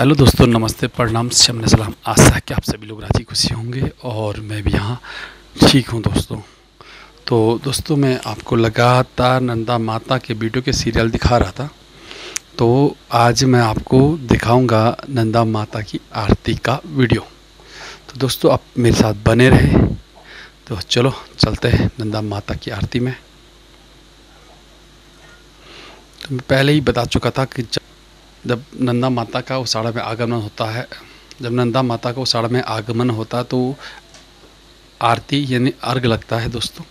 Hello दोस्तों, नमस्ते, प्रणाम, शम्न सलाम। आशा है कि आप सभी लोग राजी खुशी होंगे और मैं भी यहाँ ठीक हूँ दोस्तों। तो दोस्तों, मैं आपको लगातार नंदा माता के वीडियो के सीरियल दिखा रहा था, तो आज मैं आपको दिखाऊंगा नंदा माता की आरती का वीडियो। तो दोस्तों, आप मेरे साथ बने रहे। तो चलो चलते हैं नंदा माता की आरती में। तो मैं पहले ही बता चुका था कि जब नंदा माता का उषाढ़ा में आगमन होता है, जब नंदा माता का उषाढ़ा में आगमन होता है तो आरती यानी अर्घ लगता है दोस्तों।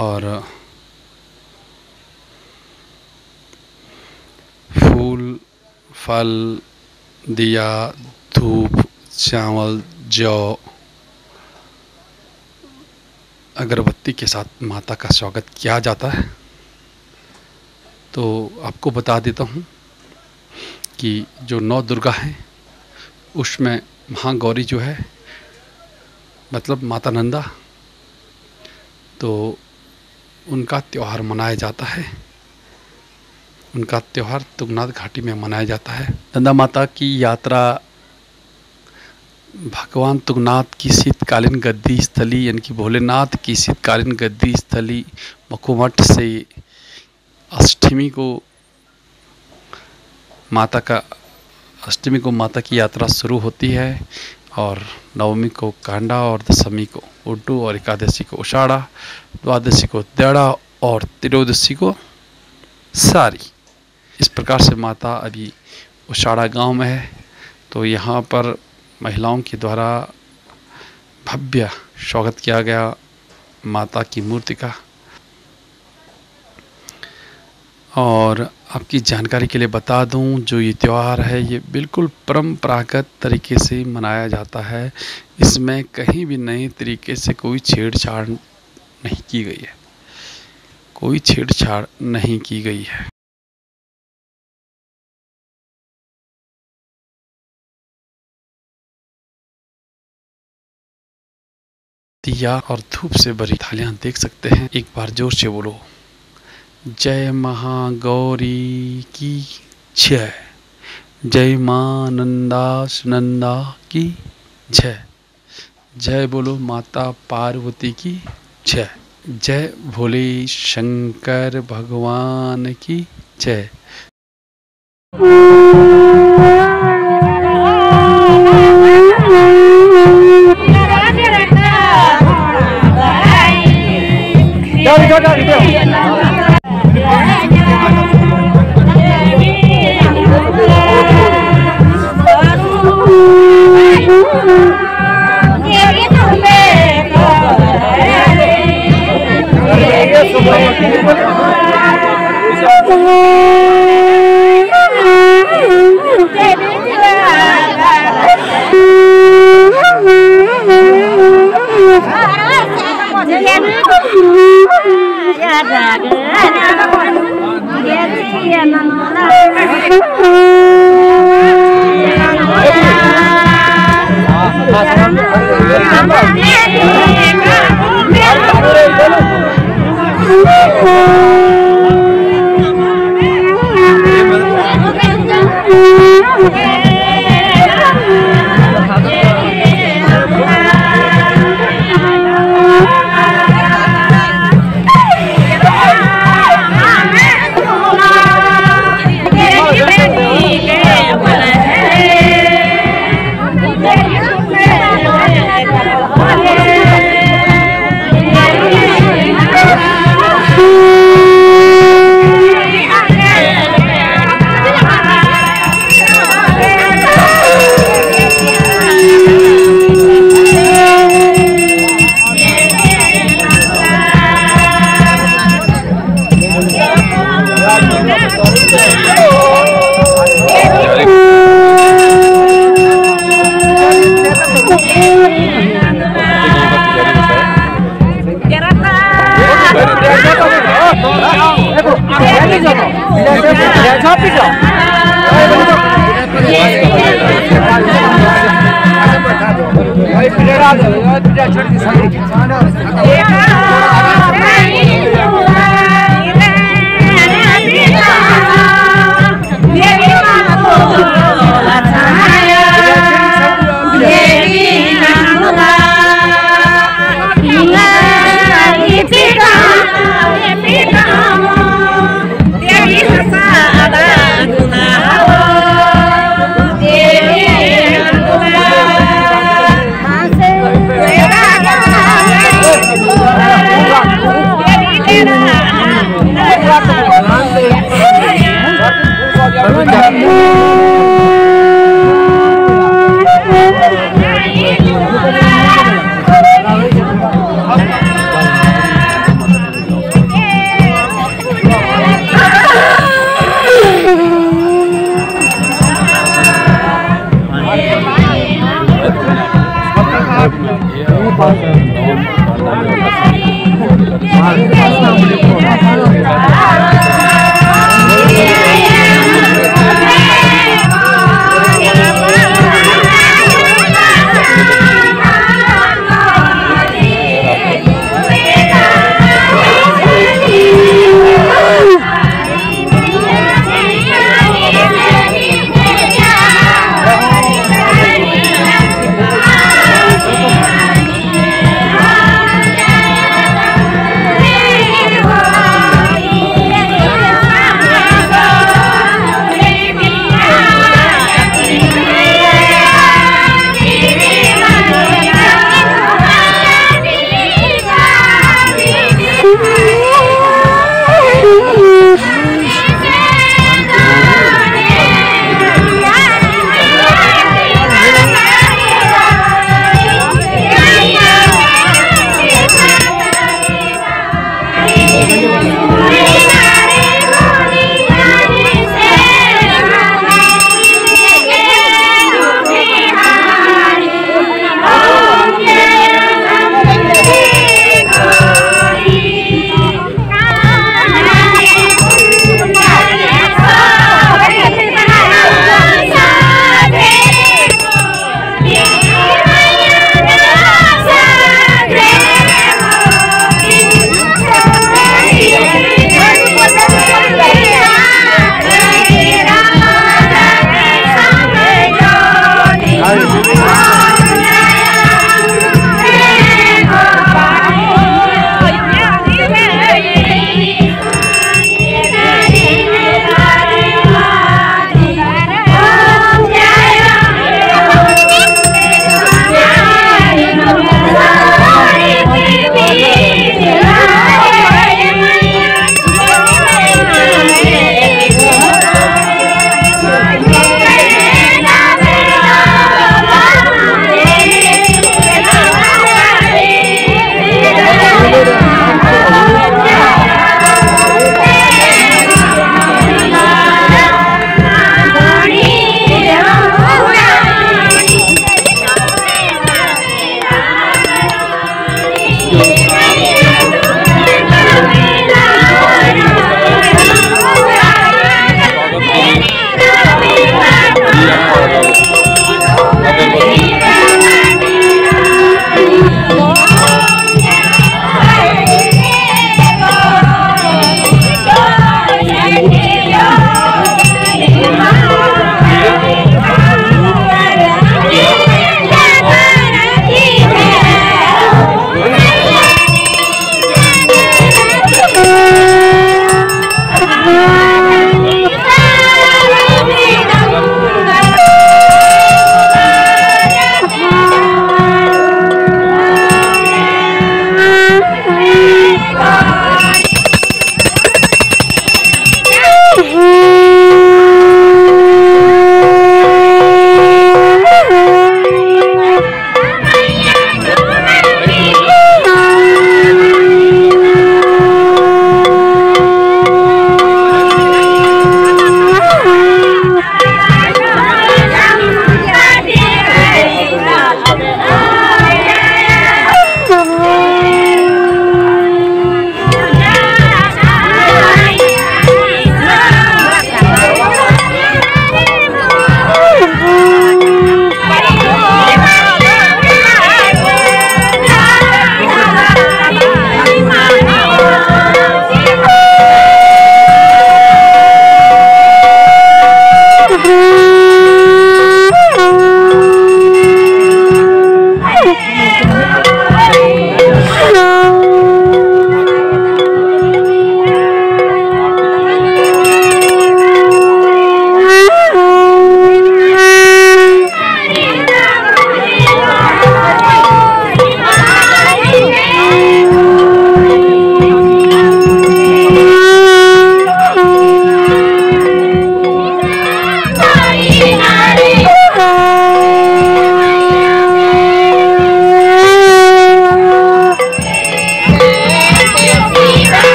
और फूल, फल, दिया, धूप, चावल, जौ, अगरबत्ती के साथ माता का स्वागत किया जाता है। तो आपको बता देता हूँ कि जो नौ दुर्गा हैं उसमें महागौरी जो है मतलब माता नंदा, तो उनका त्यौहार मनाया जाता है। उनका त्यौहार तुंगनाथ घाटी में मनाया जाता है। नंदा माता की यात्रा भगवान तुंगनाथ की शीतकालीन गद्दी स्थली यानी कि भोलेनाथ की शीतकालीन गद्दी स्थली मकोमठ से अष्टमी को माता की यात्रा शुरू होती है और नवमी को कांडा और दशमी को उड्डू और एकादशी को उषाढ़ा, द्वादशी को देड़ा और त्रयोदशी को सारी। इस प्रकार से माता अभी उषाढ़ा गांव में है। तो यहाँ पर महिलाओं के द्वारा भव्य स्वागत किया गया माता की मूर्ति का। और आपकी जानकारी के लिए बता दूं, जो ये त्यौहार है ये बिल्कुल परंपरागत तरीके से मनाया जाता है। इसमें कहीं भी नए तरीके से कोई छेड़छाड़ नहीं की गई है, कोई छेड़छाड़ नहीं की गई है। दिया और धूप से भरी थालियां देख सकते हैं। एक बार जोर से बोलो, जय महागौरी की जय, जय माँ नंदा की जय, जय बोलो माता पार्वती की जय, जय भोले शंकर भगवान की जय।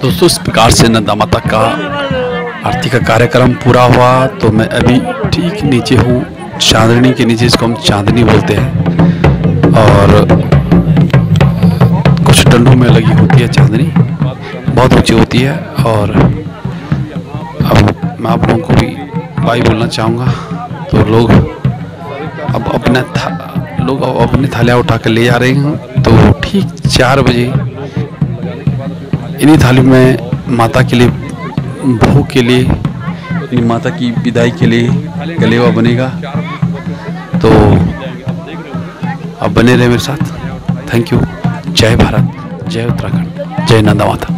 दोस्तों, इस प्रकार से नंदा माता का आरती का कार्यक्रम पूरा हुआ। तो मैं अभी ठीक नीचे हूँ, चांदनी के नीचे, इसको हम चांदनी बोलते हैं, और कुछ डंडों में लगी होती है चांदनी, बहुत ऊँची होती है। और अब मैं आप लोगों को भी बाय बोलना चाहूँगा। तो लोग अब अपने थालियाँ उठा कर ले जा रहे हैं। तो ठीक 4 बजे इन्हीं थाली में माता के लिए, भोग के लिए, माता की विदाई के लिए गलेवा बनेगा। तो अब बने रहे मेरे साथ। Thank you. जय भारत, जय उत्तराखंड, जय नंदा माता।